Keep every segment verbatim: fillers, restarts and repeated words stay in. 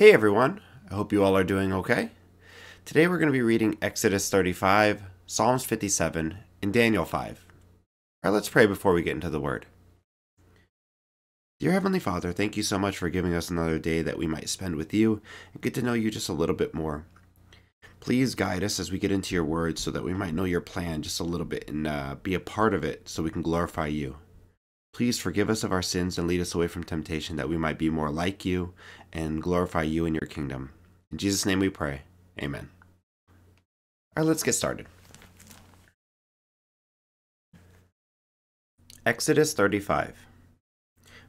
Hey everyone, I hope you all are doing okay. Today we're going to be reading Exodus thirty-five, Psalms fifty-seven, and Daniel five. Alright, let's pray before we get into the Word. Dear Heavenly Father, thank you so much for giving us another day that we might spend with you and get to know you just a little bit more. Please guide us as we get into your Word so that we might know your plan just a little bit and uh, be a part of it so we can glorify you. Please forgive us of our sins and lead us away from temptation that we might be more like you and glorify you in your kingdom. In Jesus' name we pray. Amen. All right, let's get started. Exodus thirty-five.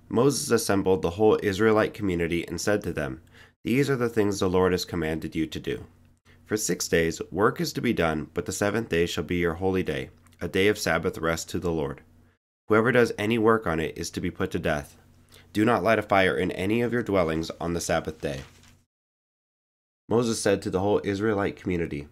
Moses assembled the whole Israelite community and said to them, "These are the things the Lord has commanded you to do. For six days work is to be done, but the seventh day shall be your holy day, a day of Sabbath rest to the Lord. Whoever does any work on it is to be put to death. Do not light a fire in any of your dwellings on the Sabbath day." Moses said to the whole Israelite community,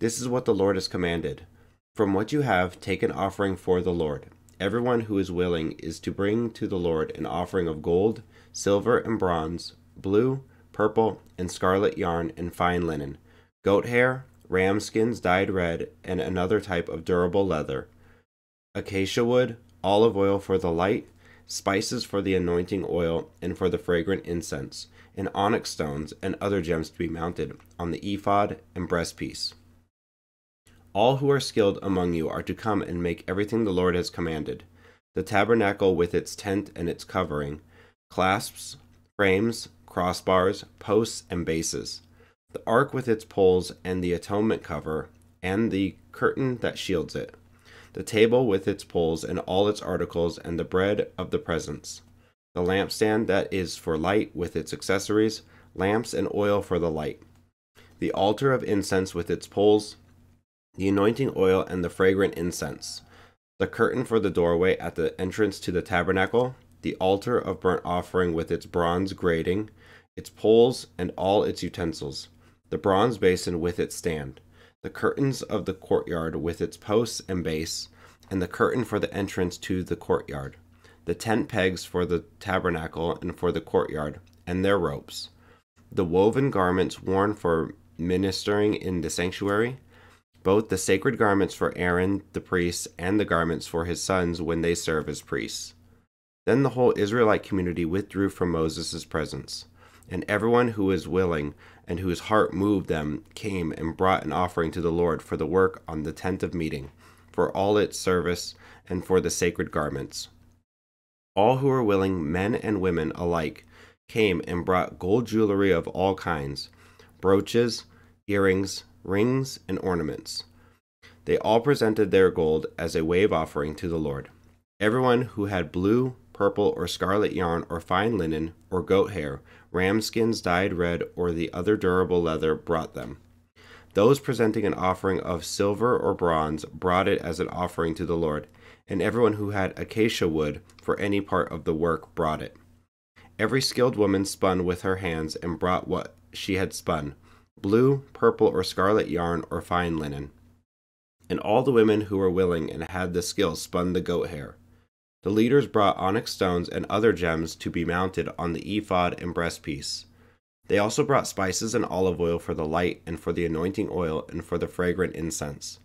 "This is what the Lord has commanded. From what you have, take an offering for the Lord. Everyone who is willing is to bring to the Lord an offering of gold, silver and bronze, blue, purple, and scarlet yarn and fine linen, goat hair, ram skins dyed red, and another type of durable leather, acacia wood, olive oil for the light, spices for the anointing oil and for the fragrant incense, and onyx stones and other gems to be mounted on the ephod and breastpiece. All who are skilled among you are to come and make everything the Lord has commanded: the tabernacle with its tent and its covering, clasps, frames, crossbars, posts, and bases, the ark with its poles and the atonement cover, and the curtain that shields it, the table with its poles and all its articles, and the bread of the presence, the lampstand that is for light with its accessories, lamps and oil for the light, the altar of incense with its poles, the anointing oil and the fragrant incense, the curtain for the doorway at the entrance to the tabernacle, the altar of burnt offering with its bronze grating, its poles and all its utensils, the bronze basin with its stand, the curtains of the courtyard with its posts and base, and the curtain for the entrance to the courtyard, the tent pegs for the tabernacle and for the courtyard, and their ropes, the woven garments worn for ministering in the sanctuary, both the sacred garments for Aaron the priest and the garments for his sons when they serve as priests." Then the whole Israelite community withdrew from Moses' presence, and everyone who was willing and whose heart moved them came and brought an offering to the Lord for the work on the tent of meeting, for all its service, and for the sacred garments. All who were willing, men and women alike, came and brought gold jewelry of all kinds, brooches, earrings, rings, and ornaments. They all presented their gold as a wave offering to the Lord. Everyone who had blue, purple, or scarlet yarn, or fine linen, or goat hair, ram skins dyed red, or the other durable leather brought them. Those presenting an offering of silver or bronze brought it as an offering to the Lord, and everyone who had acacia wood for any part of the work brought it. Every skilled woman spun with her hands and brought what she had spun, blue, purple, or scarlet yarn, or fine linen. And all the women who were willing and had the skill spun the goat hair. The leaders brought onyx stones and other gems to be mounted on the ephod and breastpiece. They also brought spices and olive oil for the light and for the anointing oil and for the fragrant incense.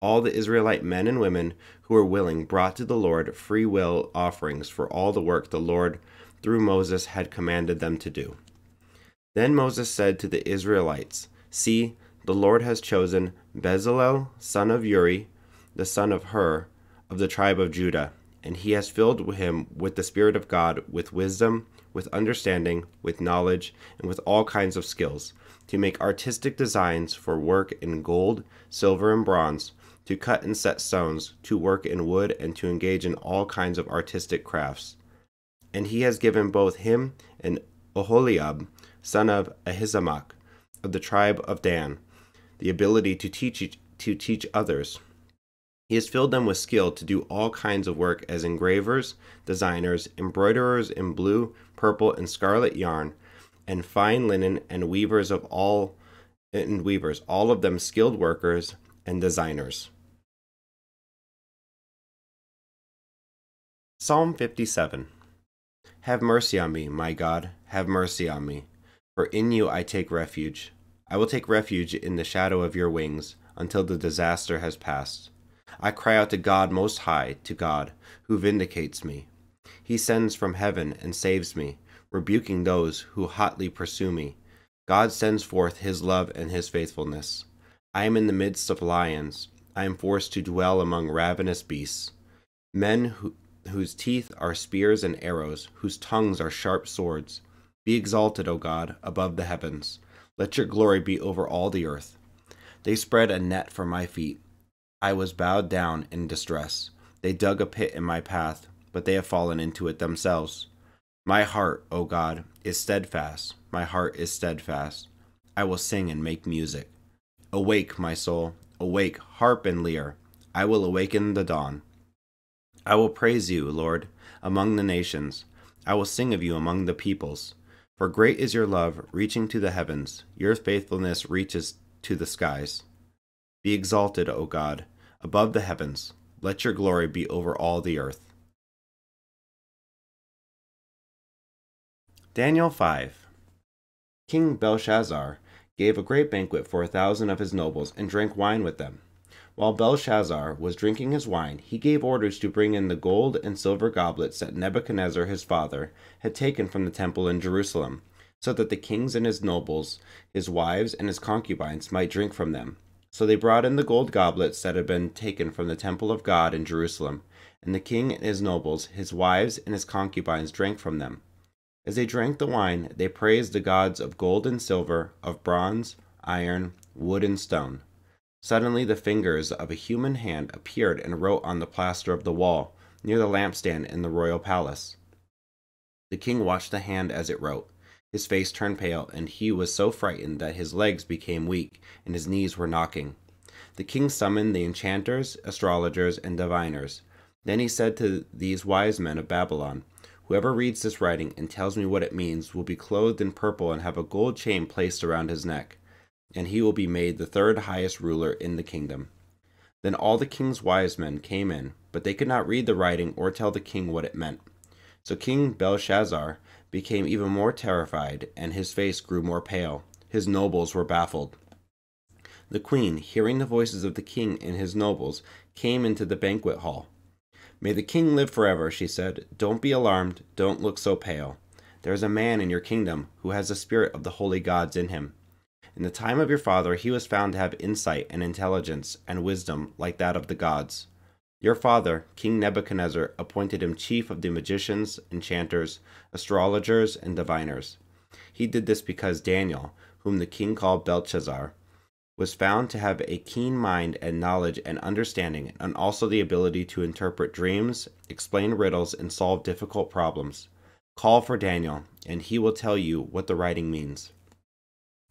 All the Israelite men and women who were willing brought to the Lord free will offerings for all the work the Lord through Moses had commanded them to do. Then Moses said to the Israelites, "See, the Lord has chosen Bezalel, son of Uri, the son of Hur, of the tribe of Judah, and he has filled him with the Spirit of God, with wisdom, with understanding, with knowledge, and with all kinds of skills, to make artistic designs for work in gold, silver, and bronze, to cut and set stones, to work in wood, and to engage in all kinds of artistic crafts. And he has given both him and Oholiab, son of Ahizamak, of the tribe of Dan, the ability to teach, to teach others. He has filled them with skill to do all kinds of work as engravers, designers, embroiderers in blue, purple, and scarlet yarn, and fine linen, and weavers of all and weavers, all of them skilled workers and designers." Psalm fifty-seven. "Have mercy on me, my God, have mercy on me, For in you I take refuge. I will take refuge in the shadow of your wings until the disaster has passed. I cry out to God Most High, to God, who vindicates me. He sends from heaven and saves me, rebuking those who hotly pursue me. God sends forth his love and his faithfulness. I am in the midst of lions. I am forced to dwell among ravenous beasts, men who, whose teeth are spears and arrows, whose tongues are sharp swords. Be exalted, O God, above the heavens. Let your glory be over all the earth. They spread a net for my feet. I was bowed down in distress. They dug a pit in my path, but they have fallen into it themselves. My heart, O God, is steadfast. My heart is steadfast. I will sing and make music. Awake, my soul. Awake, harp and lyre. I will awaken the dawn. I will praise you, Lord, among the nations. I will sing of you among the peoples. For great is your love, reaching to the heavens. Your faithfulness reaches to the skies. Be exalted, O God, above the heavens. Let your glory be over all the earth. Daniel five. King Belshazzar gave a great banquet for a thousand of his nobles and drank wine with them. While Belshazzar was drinking his wine, he gave orders to bring in the gold and silver goblets that Nebuchadnezzar his father had taken from the temple in Jerusalem, so that the kings and his nobles, his wives, and his concubines might drink from them. So they brought in the gold goblets that had been taken from the temple of God in Jerusalem, and the king and his nobles, his wives, and his concubines drank from them. As they drank the wine, they praised the gods of gold and silver, of bronze, iron, wood, and stone. Suddenly the fingers of a human hand appeared and wrote on the plaster of the wall, near the lampstand in the royal palace. The king watched the hand as it wrote. His face turned pale, and he was so frightened that his legs became weak, and his knees were knocking. The king summoned the enchanters, astrologers, and diviners. Then he said to these wise men of Babylon, "Whoever reads this writing and tells me what it means will be clothed in purple and have a gold chain placed around his neck, and he will be made the third highest ruler in the kingdom." Then all the king's wise men came in, but they could not read the writing or tell the king what it meant. So King Belshazzar became even more terrified, and his face grew more pale. His nobles were baffled. The queen, hearing the voices of the king and his nobles, came into the banquet hall. "May the king live forever," she said. "Don't be alarmed. Don't look so pale. There is a man in your kingdom who has the spirit of the holy gods in him. In the time of your father, he was found to have insight and intelligence and wisdom like that of the gods. Your father, King Nebuchadnezzar, appointed him chief of the magicians, enchanters, astrologers, and diviners. He did this because Daniel, whom the king called Belshazzar, was found to have a keen mind and knowledge and understanding, and also the ability to interpret dreams, explain riddles, and solve difficult problems. Call for Daniel, and he will tell you what the writing means."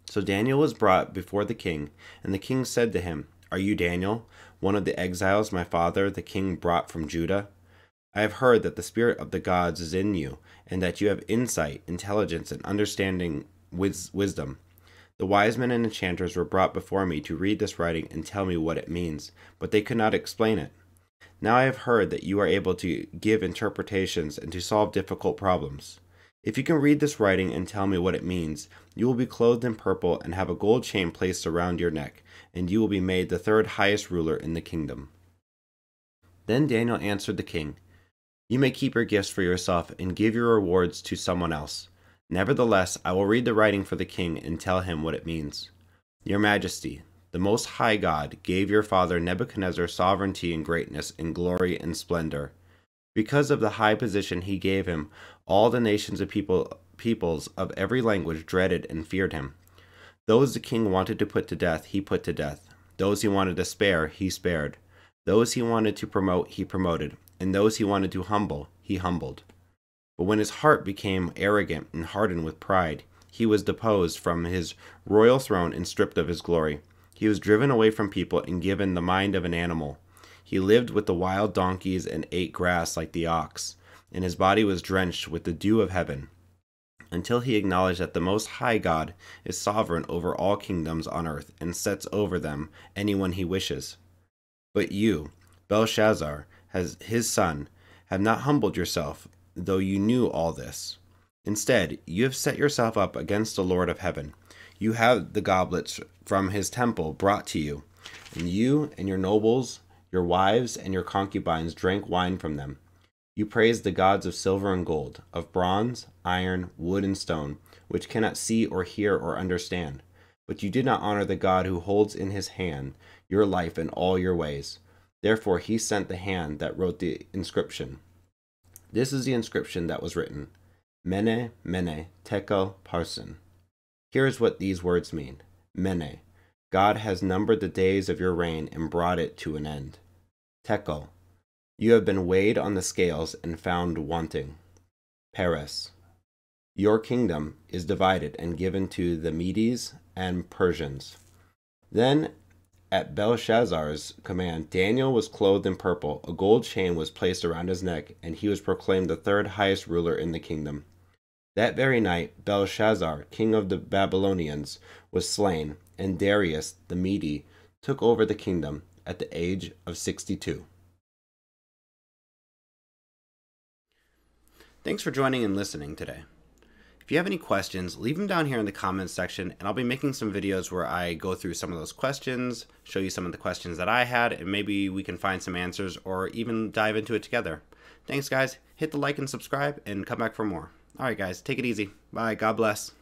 So Daniel was brought before the king, and the king said to him, "Are you Daniel, one of the exiles my father the king brought from Judah? I have heard that the spirit of the gods is in you, and that you have insight, intelligence, and understanding with wisdom. The wise men and enchanters were brought before me to read this writing and tell me what it means, but they could not explain it. Now I have heard that you are able to give interpretations and to solve difficult problems. If you can read this writing and tell me what it means, you will be clothed in purple and have a gold chain placed around your neck, and you will be made the third highest ruler in the kingdom." Then Daniel answered the king, "You may keep your gifts for yourself and give your rewards to someone else. Nevertheless, I will read the writing for the king and tell him what it means. Your Majesty, the Most High God gave your father Nebuchadnezzar sovereignty and greatness and glory and splendor. Because of the high position he gave him, all the nations and people, peoples of every language dreaded and feared him. Those the king wanted to put to death, he put to death. Those he wanted to spare, he spared. Those he wanted to promote, he promoted. And those he wanted to humble, he humbled. But when his heart became arrogant and hardened with pride, he was deposed from his royal throne and stripped of his glory. He was driven away from people and given the mind of an animal. He lived with the wild donkeys and ate grass like the ox, and his body was drenched with the dew of heaven, until he acknowledged that the Most High God is sovereign over all kingdoms on earth and sets over them anyone he wishes. But you, Belshazzar, his son, have not humbled yourself, though you knew all this. Instead, you have set yourself up against the Lord of heaven. You have the goblets from his temple brought to you, and you and your nobles, your wives, and your concubines drank wine from them. You praised the gods of silver and gold, of bronze, iron, wood, and stone, which cannot see or hear or understand. But you did not honor the God who holds in his hand your life and all your ways. Therefore he sent the hand that wrote the inscription. This is the inscription that was written: Mene, Mene, Tekel, Parsin. Here is what these words mean. Mene, God has numbered the days of your reign and brought it to an end. Tekel, you have been weighed on the scales and found wanting. Paris, your kingdom is divided and given to the Medes and Persians. Then, at Belshazzar's command, Daniel was clothed in purple. A gold chain was placed around his neck, and he was proclaimed the third highest ruler in the kingdom. That very night, Belshazzar, king of the Babylonians, was slain, and Darius the Mede took over the kingdom at the age of sixty-two. Thanks for joining and listening today. If you have any questions, leave them down here in the comments section, and I'll be making some videos where I go through some of those questions, show you some of the questions that I had, and maybe we can find some answers or even dive into it together. Thanks, guys. Hit the like and subscribe, and come back for more. All right, guys, take it easy. Bye. God bless.